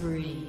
free.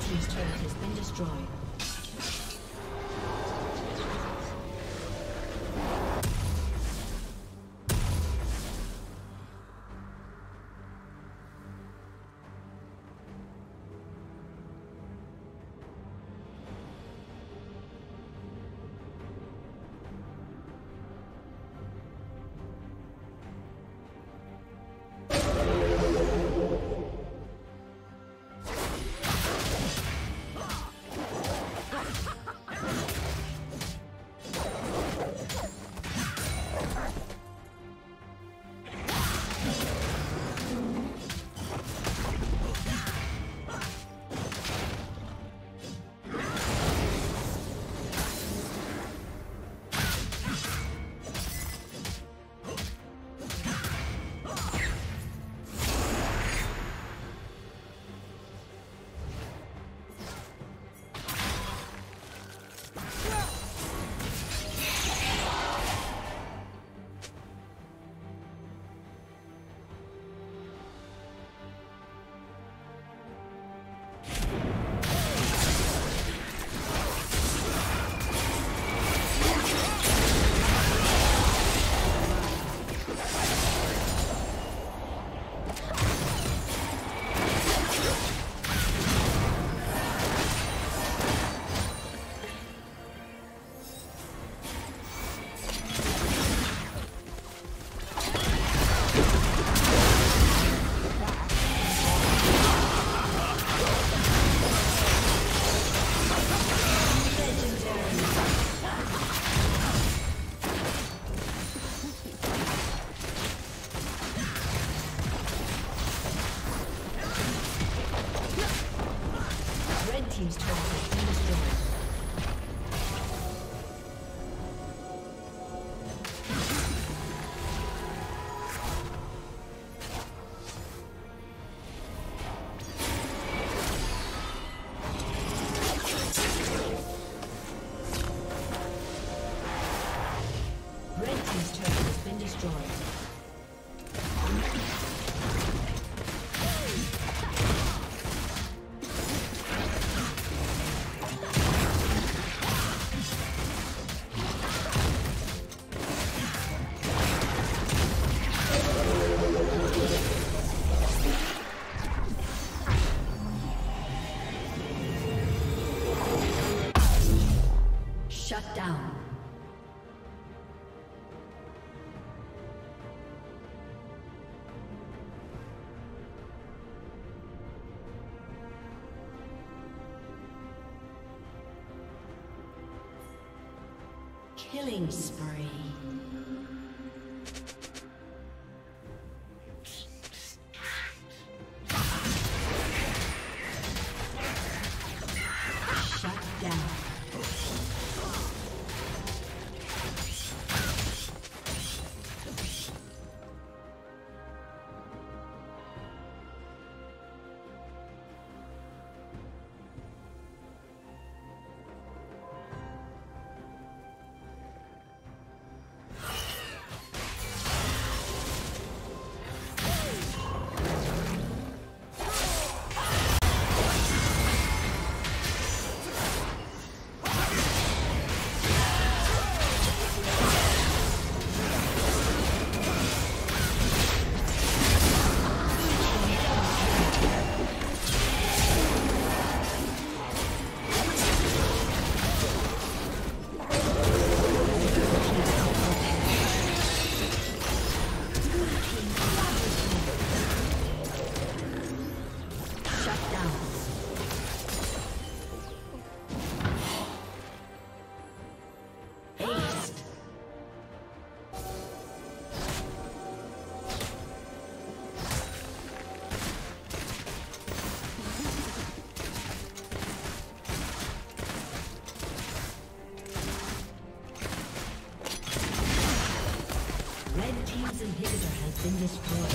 team's turret has been destroyed. Shut down. Killing spree. Destroyed.